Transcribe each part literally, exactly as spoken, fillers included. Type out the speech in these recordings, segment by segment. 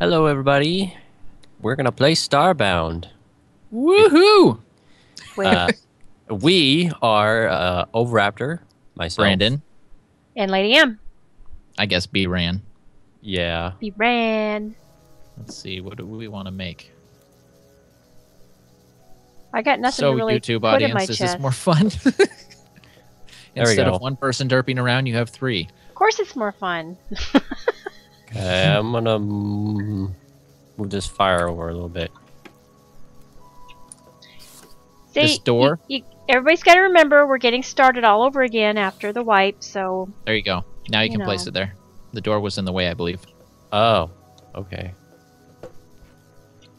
Hello, everybody. We're gonna play Starbound. Woohoo! Uh, we are uh, Over Raptor, myself, Brandon, and Lady M. I guess B ran. Yeah. B ran. Let's see. What do we want to make? I got nothing so to really YouTube put audience, in my this chest. Is more fun. Instead of one person derping around, you have three. Of course, it's more fun. Okay, I'm gonna move this fire over a little bit. See, this door. You, you, everybody's got to remember we're getting started all over again after the wipe. So there you go. Now you, you can know. place it there. The door was in the way, I believe. Oh, okay.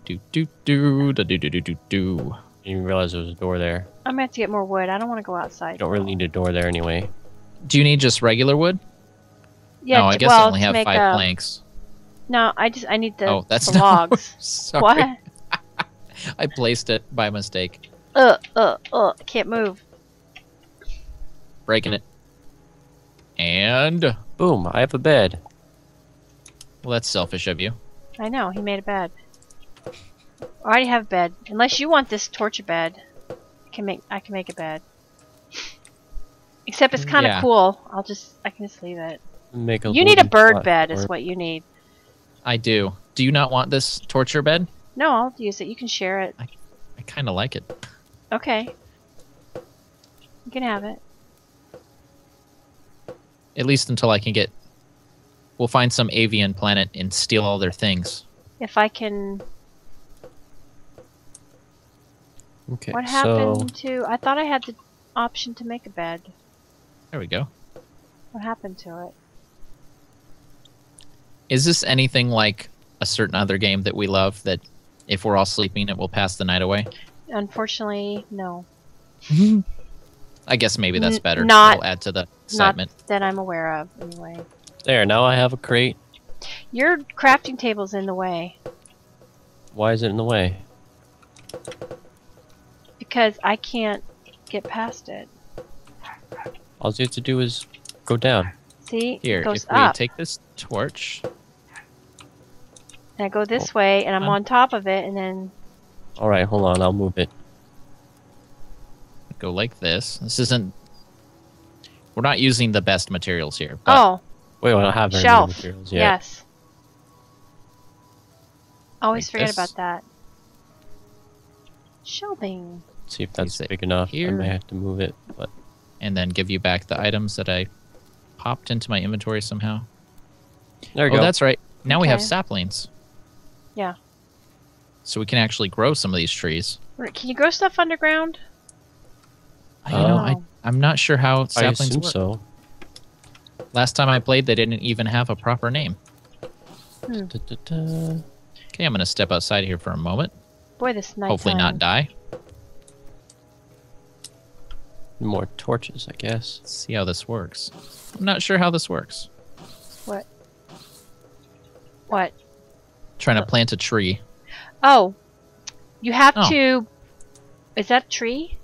Do do do da do do do do do. Didn't even realize there was a door there. I'm gonna have to get more wood. I don't want to go outside. You don't really need a door there anyway. Do you need just regular wood? Yeah, no, I guess well, I only have five a... planks. No, I just I need the, oh, that's the logs. Sorry. What? I placed it by mistake. Uh, uh, uh! Can't move. Breaking it. And boom! I have a bed. Well, that's selfish of you. I know. He made a bed. I already have a bed. Unless you want this torture bed, I can make I can make a bed. Except it's kind of yeah. cool. I'll just I can just leave it. Make a you need a bird bed is what you need. I do. Do you not want this torture bed? No, I'll use it. You can share it. I, I kind of like it. Okay. You can have it. At least until I can get... We'll find some avian planet and steal all their things. If I can... Okay, what happened so... to... I thought I had the option to make a bed. There we go. What happened to it? Is this anything like a certain other game that we love that if we're all sleeping, it will pass the night away? Unfortunately, no. I guess maybe that's better. N not, It'll add to the excitement. Not that I'm aware of, anyway. There, now I have a crate. Your crafting table's in the way. Why is it in the way? Because I can't get past it. All you have to do is go down. See? Here, it goes if we up. take this torch... And I go this oh, way, and I'm on. on top of it, and then... Alright, hold on, I'll move it. Go like this. This isn't... We're not using the best materials here. But oh. Wait, well, I don't have very Shelf. many materials yet. Yes. Always like forget this. about that. Shelving. Let's see if that's Use big enough. Here. I may have to move it, but... And then give you back the items that I popped into my inventory somehow. There you oh, go. That's right. Now okay. we have saplings. Yeah. So we can actually grow some of these trees. Can you grow stuff underground? I don't uh, know. I, I'm not sure how saplings I assume work. so. Last time I played, they didn't even have a proper name. Hmm. Da, da, da. Okay, I'm going to step outside here for a moment. Boy, this night. Hopefully time. not die. More torches, I guess. Let's see how this works. I'm not sure how this works. What? What? Trying to plant a tree. Oh. You have oh. to... Is that a tree?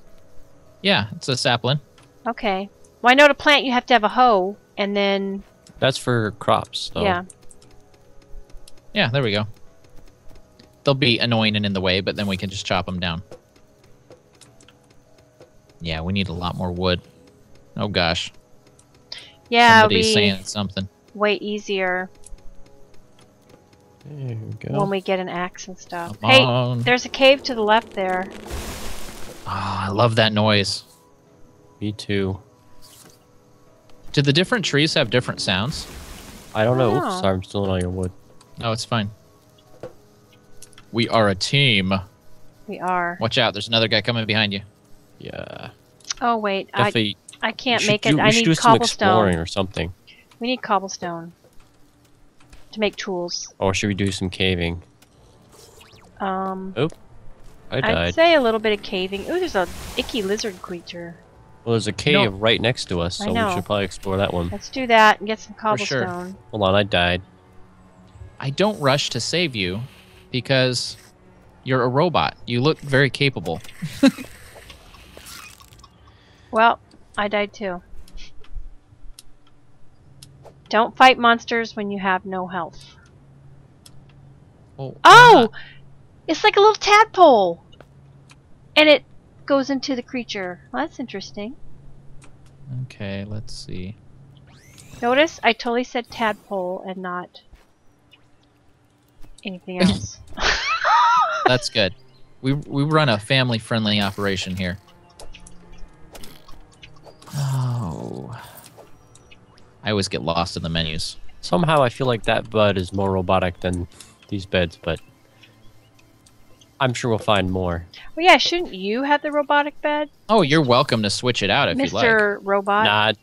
Yeah, it's a sapling. Okay. Well, I know to plant you have to have a hoe, and then... That's for crops, though. Yeah. Yeah, there we go. They'll be annoying and in the way, but then we can just chop them down. Yeah, we need a lot more wood. Oh, gosh. Yeah, Somebody's saying something. Way easier. There we go. When we get an axe and stuff. Come hey, on. There's a cave to the left there. Oh, I love that noise. Me too. Do the different trees have different sounds? I don't know. Oh. Oops, sorry, I'm still in all your wood. No, it's fine. We are a team. We are. Watch out, there's another guy coming behind you. Yeah. Oh, wait. Definitely, I I can't make it. Do, I need do cobblestone. Exploring or something. We need cobblestone. To make tools. Or should we do some caving? Um. Oh, I died. I'd say a little bit of caving. Ooh, there's a icky lizard creature. Well, there's a cave no. right next to us, so we should probably explore that one. Let's do that and get some cobblestone. For sure. Hold on, I died. I don't rush to save you because you're a robot. You look very capable. Well, I died too. Don't fight monsters when you have no health. Oh! Oh! It's like a little tadpole! And it goes into the creature. Well, that's interesting. Okay, let's see. Notice I totally said tadpole and not anything else. That's good. We, we run a family-friendly operation here. Oh. I always get lost in the menus. Somehow I feel like that bud is more robotic than these beds, but I'm sure we'll find more. Well, yeah, shouldn't you have the robotic bed? Oh, you're welcome to switch it out if you like. Mister Robot? Nah,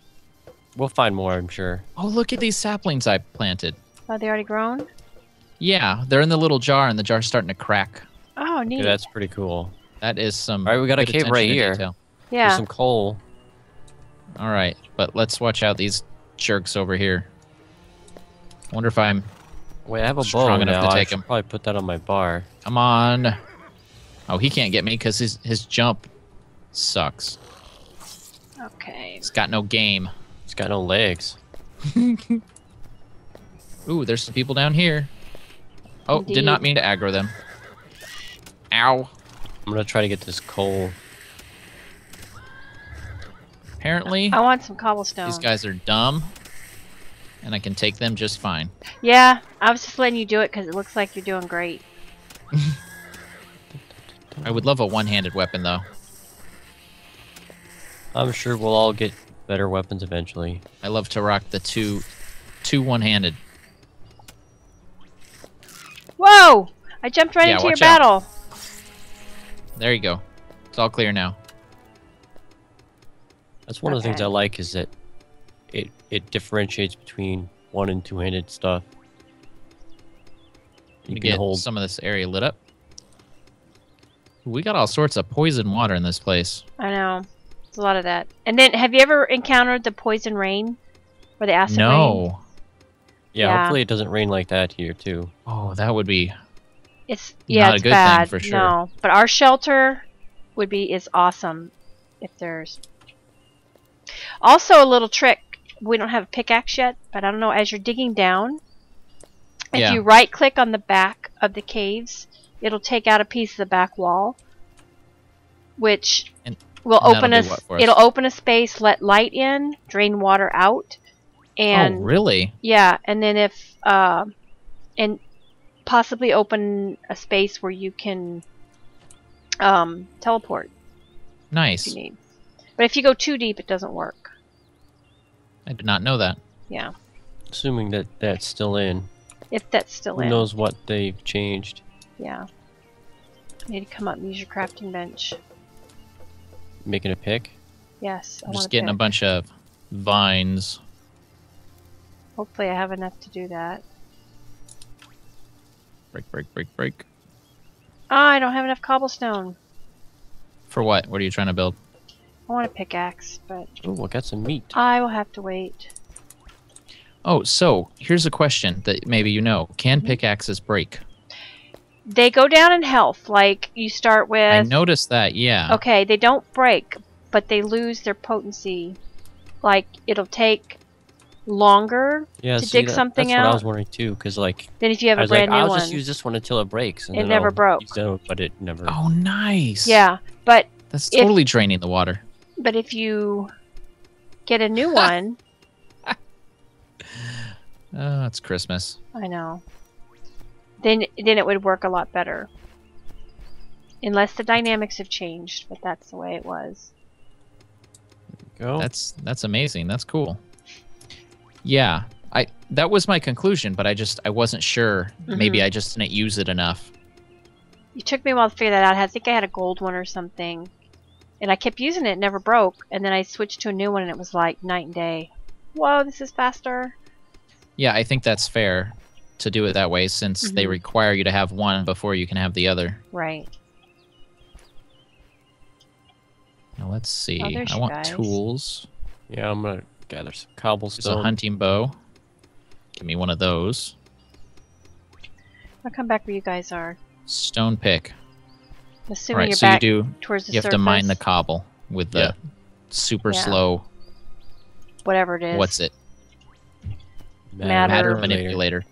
we'll find more, I'm sure. Oh, look at these saplings I planted. Oh, they already grown? Yeah, they're in the little jar, and the jar's starting to crack. Oh, neat. Yeah, that's pretty cool. That is some... All right, we got a cave right here. Detail. Yeah. There's some coal. All right, but let's watch out these jerks over here. I wonder if I'm... Wait, I have a bow now. I should probably put that on my bar. Come on. Oh, he can't get me because his, his jump sucks. Okay. He's got no game. He's got no legs. Ooh, there's some people down here. Oh, Indeed. Did not mean to aggro them. Ow. I'm going to try to get this coal. Apparently... I want some cobblestone. These guys are dumb. And I can take them just fine. Yeah, I was just letting you do it because it looks like you're doing great. I would love a one-handed weapon, though. I'm sure we'll all get better weapons eventually. I love to rock the two, two one-handed. Whoa! I jumped right yeah, into your battle. Out. There you go. It's all clear now. That's one okay. of the things I like is that It, it differentiates between one and two-handed stuff. You can get hold some of this area lit up. We got all sorts of poison water in this place. I know. There's a lot of that. And then, have you ever encountered the poison rain? Or the acid no. rain? No. Yeah, yeah, hopefully it doesn't rain like that here, too. Oh, that would be it's, yeah, not it's a good bad. thing for sure. No, but our shelter would be is awesome if there's... Also, a little trick. We don't have a pickaxe yet, but I don't know, as you're digging down, if yeah. you right-click on the back of the caves, it'll take out a piece of the back wall, which and, will and open us, us. It'll open a space, let light in, drain water out, and oh, really? Yeah, and then if uh, and possibly open a space where you can um, teleport. Nice. If you need. But if you go too deep, it doesn't work. I did not know that. Yeah. Assuming that that's still in. If that's still in. Who knows what they've changed. Yeah. I need to come up and use your crafting bench. Making a pick? Yes. I I'm just getting pick. a bunch of vines. Hopefully I have enough to do that. Break, break, break, break. Oh, I don't have enough cobblestone. For what? What are you trying to build? I want a pickaxe, but... Ooh, I got some meat. I will have to wait. Oh, so, here's a question that maybe you know. Can pickaxes break? They go down in health, like you start with... I noticed that, yeah. Okay, they don't break, but they lose their potency. Like, it'll take longer yeah, to see, dig that, something that's out. That's what I was wondering, too, because, like... Then if you have a brand like, new I'll one... I'll just use this one until it breaks. And it then never I'll broke. Use it, but it never... Oh, nice! Yeah, but... That's totally if, draining the water. But if you get a new one... Oh, it's Christmas. I know. Then then it would work a lot better. Unless the dynamics have changed, but that's the way it was. There you go. That's that's amazing. That's cool. Yeah. I that was my conclusion, but I just I wasn't sure. Mm-hmm. Maybe I just didn't use it enough. It took me a while to figure that out. I think I had a gold one or something. And I kept using it, it never broke, and then I switched to a new one, and it was like night and day. Whoa, this is faster. Yeah, I think that's fair to do it that way, since mm-hmm. they require you to have one before you can have the other. Right. Now let's see. Oh, I want guys. tools. Yeah, I'm gonna gather some cobblestone. There's a hunting bow. Give me one of those. I'll come back where you guys are. Stone pick. Assuming right, you're so back you do. Towards the you have surface. to mine the cobble with the yeah. super yeah. slow. Whatever it is. What's it? Matter, Matter manipulator.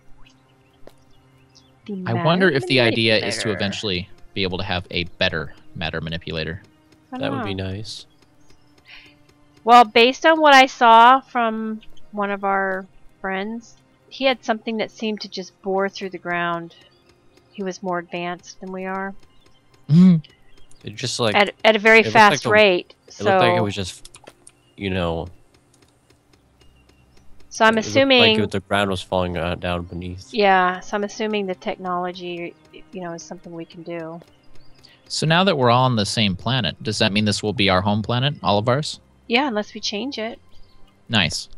the I wonder if the idea is to eventually be able to have a better matter manipulator. That know. would be nice. Well, based on what I saw from one of our friends, he had something that seemed to just bore through the ground. He was more advanced than we are. Mm-hmm. It just like at, at a very fast like rate. A, it so looked like it was just, you know. So I'm it assuming like it, the ground was falling uh, down beneath. Yeah, so I'm assuming the technology, you know, is something we can do. So now that we're all on the same planet, does that mean this will be our home planet, all of ours? Yeah, unless we change it. Nice.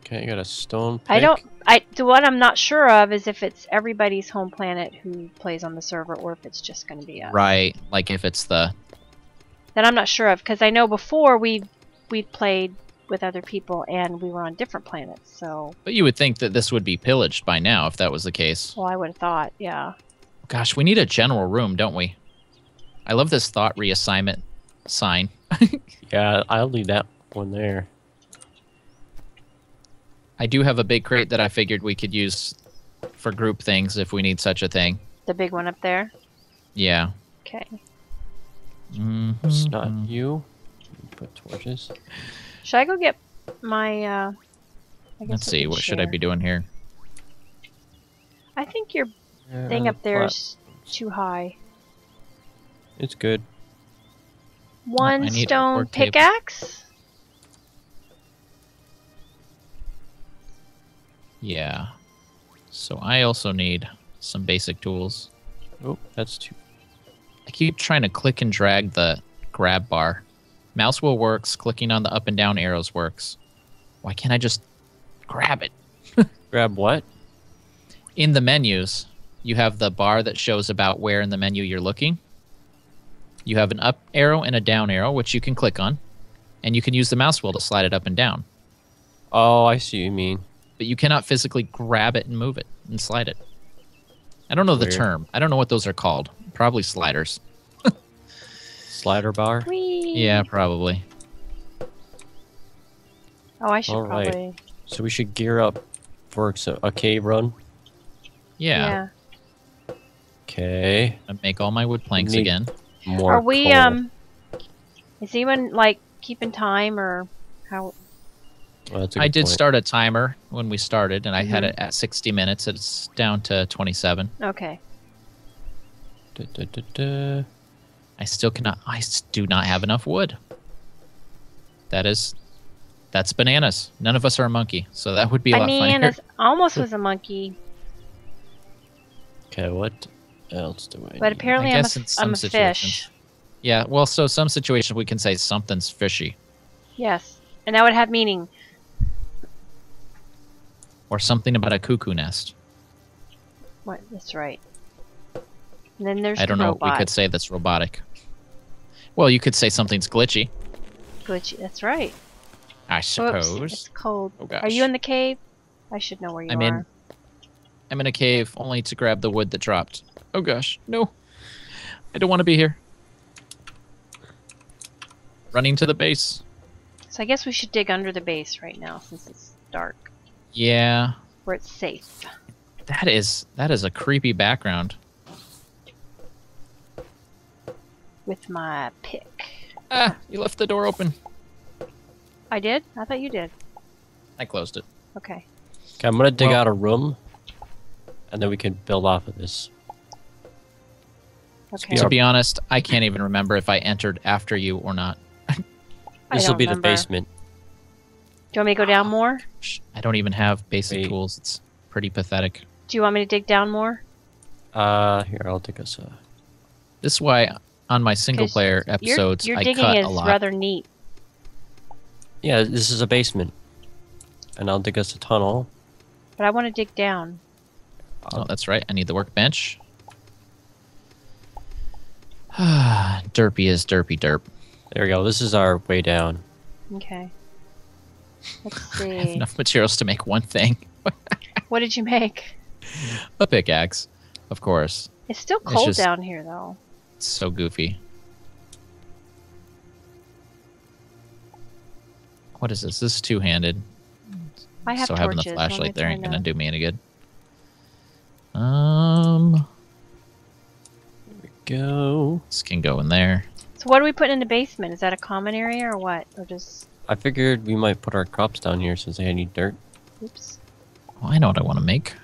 Okay, you got a stone pick. I don't. I the what I'm not sure of is if it's everybody's home planet who plays on the server, or if it's just going to be us. Right, like if it's the. That I'm not sure of, because I know before we we played with other people and we were on different planets, so. But you would think that this would be pillaged by now if that was the case. Well, I would have thought, yeah. Gosh, we need a general room, don't we? I love this thought reassignment sign. Yeah, I'll leave that one there. I do have a big crate that I figured we could use for group things if we need such a thing. The big one up there? Yeah. Okay. Mm-hmm. It's not you. Put torches. Should I go get my... Uh, I guess Let's see, what share. should I be doing here? I think your yeah, thing up there flat. is too high. It's good. One oh, stone pickaxe? Table. Yeah, so I also need some basic tools. Oh, that's too... I keep trying to click and drag the grab bar. Mouse wheel works, clicking on the up and down arrows works. Why can't I just grab it? Grab what? In the menus, you have the bar that shows about where in the menu you're looking. You have an up arrow and a down arrow, which you can click on. And you can use the mouse wheel to slide it up and down. Oh, I see what you mean. But you cannot physically grab it and move it and slide it. I don't know Weird. the term. I don't know what those are called. Probably sliders. Slider bar? Whee. Yeah, probably. Oh, I should All right. probably... So we should gear up for a cave run? Yeah. yeah. Okay. I make all my wood planks again. More are we, coal. um... Is anyone, like, keeping time or how... Well, I did point. start a timer when we started, and I mm-hmm. had it at sixty minutes. It's down to twenty-seven. Okay. Da, da, da, da. I still cannot... I do not have enough wood. That is... That's bananas. None of us are a monkey, so that would be a bananas lot funnier. Bananas almost was a monkey. Okay, what else do I But need? apparently I I'm, guess a, in some I'm a fish. Yeah, well, so some situations we can say something's fishy. Yes, and that would have meaning... Or something about a cuckoo nest. What? That's right. And then there's I don't the know. Robot. We could say that's robotic. Well, you could say something's glitchy. Glitchy. That's right. I suppose. Whoops, it's cold. Oh, gosh. Are you in the cave? I should know where you I'm are. In, I'm in a cave only to grab the wood that dropped. Oh gosh. No. I don't want to be here. Running to the base. So I guess we should dig under the base right now since it's dark. Yeah. Where it's safe. That is that is a creepy background. With my pick. Ah, you left the door open. I did? I thought you did. I closed it. Okay. Okay, I'm gonna dig well, out a room and then we can build off of this. Okay. To be honest, I can't even remember if I entered after you or not. This will be remember. the basement. Do you want me to go down more? I don't even have basic Wait. tools. It's pretty pathetic. Do you want me to dig down more? Uh, here, I'll dig us a... This is why on my single-player episodes, your, your I cut a lot. Your digging is rather neat. Yeah, this is a basement. And I'll dig us a tunnel. But I want to dig down. Oh, that's right. I need the workbench. Derpy is derpy derp. There we go. This is our way down. Okay. Let's see. I have enough materials to make one thing. What did you make? A pickaxe, of course. It's still cold it's just, down here, though. It's so goofy. What is this? This is two-handed. I have so torches. So having the flashlight there ain't going to do me any good. Um, there we go. This can go in there. So what are we putting in the basement? Is that a common area or what? Or just? I figured we might put our crops down here since they need dirt. Oops. Oh, I know what I want to make.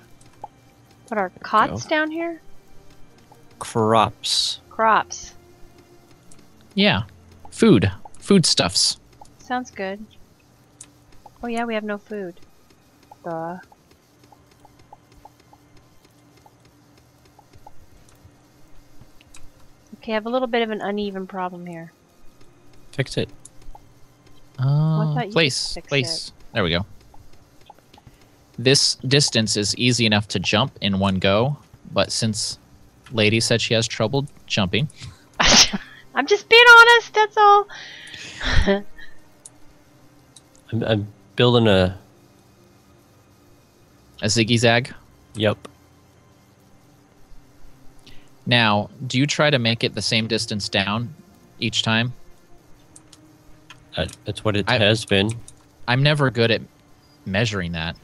Put our cots down here? Crops. Crops. Yeah. Food. Foodstuffs. Sounds good. Oh yeah, we have no food. Duh. Okay, I have a little bit of an uneven problem here. Fix it. Uh, well, place, place. It. There we go. This distance is easy enough to jump in one go, but since Lady said she has trouble jumping... I'm just being honest, that's all! I'm, I'm building a... A ziggy-zag? Yep. Now, do you try to make it the same distance down each time? Uh, that's what it I, has been. I'm never good at measuring that.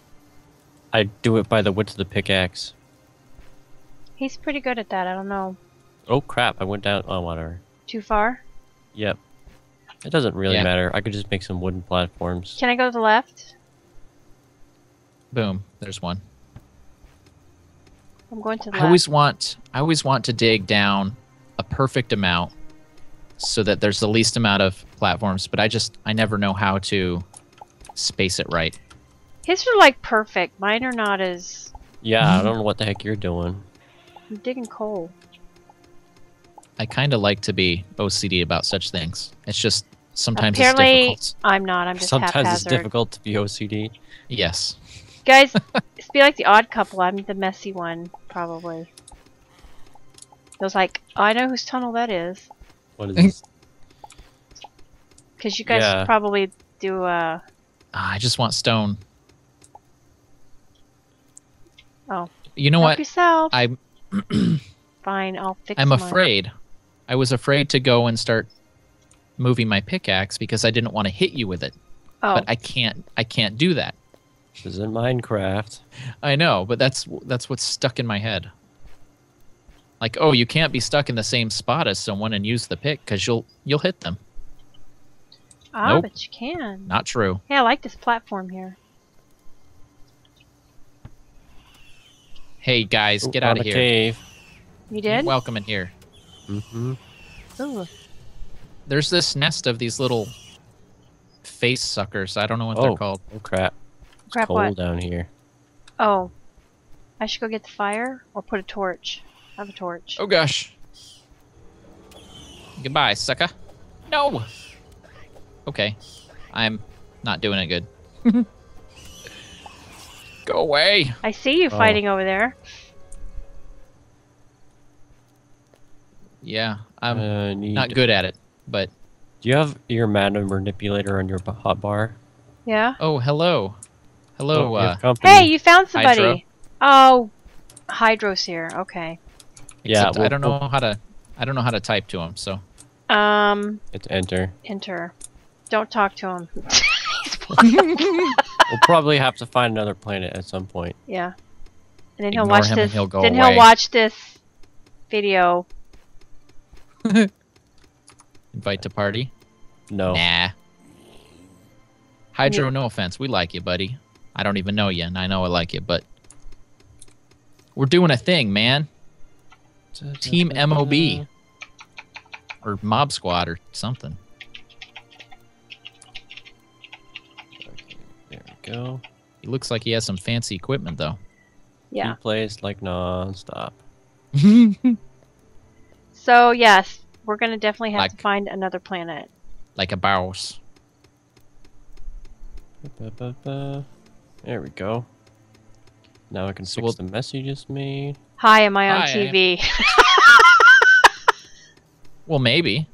I do it by the width of the pickaxe. He's pretty good at that, I don't know. Oh crap, I went down... Oh, whatever. Too far? Yep. It doesn't really yeah. matter. I could just make some wooden platforms. Can I go to the left? Boom. There's one. I'm going to the left. I always want, I always want to dig down a perfect amount so that there's the least amount of platforms, but I just... I never know how to space it right. His are like perfect. Mine are not as... Yeah, I don't know what the heck you're doing. I'm digging coal. I kind of like to be O C D about such things. It's just sometimes Apparently, it's difficult. I'm not. I'm just sometimes haphazard. It's difficult to be O C D. Yes. Guys, just be like the odd couple. I'm the messy one, probably. I was like, oh, I know whose tunnel that is. What is this? Because you guys yeah. probably do... Uh... I just want stone. Oh. You know Help what? Yourself. I'm fine. I'll fix. I'm afraid. Up. I was afraid to go and start moving my pickaxe because I didn't want to hit you with it. Oh. But I can't. I can't do that. This is in Minecraft. I know, but that's that's what's stuck in my head. Like, oh, you can't be stuck in the same spot as someone and use the pick because you'll you'll hit them. Ah, nope. But you can. Not true. Yeah, I like this platform here. Hey guys, get Ooh, out of here! Cave. You did? Welcome in here. Mm-hmm. Ooh. There's this nest of these little face suckers. I don't know what oh. they're called. Oh crap! It's crap cold what? Down here. Oh, I should go get the fire or put a torch. I have a torch. Oh gosh! Goodbye, sucker. No. Okay, I'm not doing it good. Go away! I see you oh. fighting over there. Yeah, I'm uh, not good at it, but... Do you have your Madam Manipulator on your hotbar? Yeah. Oh, hello. Hello, oh, uh... Hey, you found somebody! Hydro. Oh, Hydro's here, okay. Yeah, Except we'll, I don't know we'll... how to... I don't know how to type to him, so... Um... It's enter. Enter. Don't talk to him. We'll probably have to find another planet at some point. Yeah. And then Ignore he'll watch this. He'll then away. he'll watch this video. Invite to party? No. Nah. Hydro, yeah. no offense. We like you, buddy. I don't even know you, and I know I like you, but we're doing a thing, man. Da, da, Team da, da. M O B or Mob Squad or something. Go. He looks like he has some fancy equipment, though. Yeah. He plays like non-stop. So, yes, we're going to definitely have like, to find another planet. Like a boss. There we go. Now I can so fix we'll... the mess you just made. Hi, am I on Hi, T V? I... Well, maybe.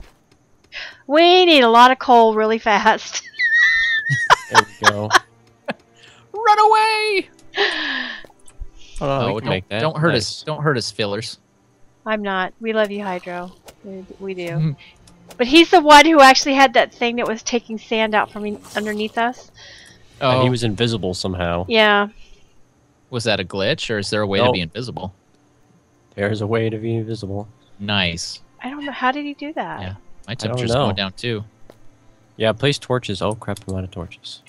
We need a lot of coal really fast. There we go. Run away! Oh, no, oh, we can don't, make that. Don't hurt nice. us. Don't hurt us, fillers. I'm not. We love you, Hydro. We, we do. Mm. But he's the one who actually had that thing that was taking sand out from underneath us. Oh, and he was invisible somehow. Yeah. Was that a glitch, or is there a way nope. to be invisible? There's a way to be invisible. Nice. I don't know. How did he do that? Yeah. My temperature's going down too. Yeah, place torches. Oh crap, I'm out of torches.